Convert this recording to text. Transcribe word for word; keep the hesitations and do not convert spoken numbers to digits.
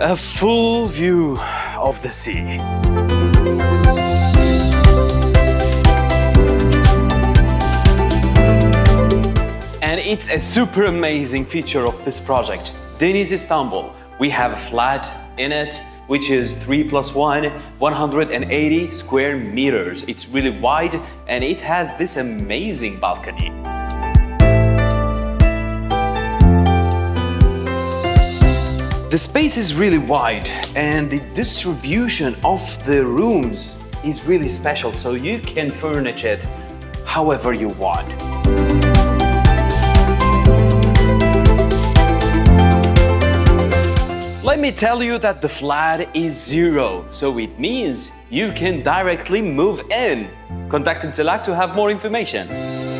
a full view of the sea. And it's a super amazing feature of this project, Deniz Istanbul. We have a flat in it, which is three plus one, one hundred eighty square meters. It's really wide and it has this amazing balcony. The space is really wide and the distribution of the rooms is really special, so you can furnish it however you want. Let me tell you that the flat is zero, so it means you can directly move in. Contact Imtilak to have more information.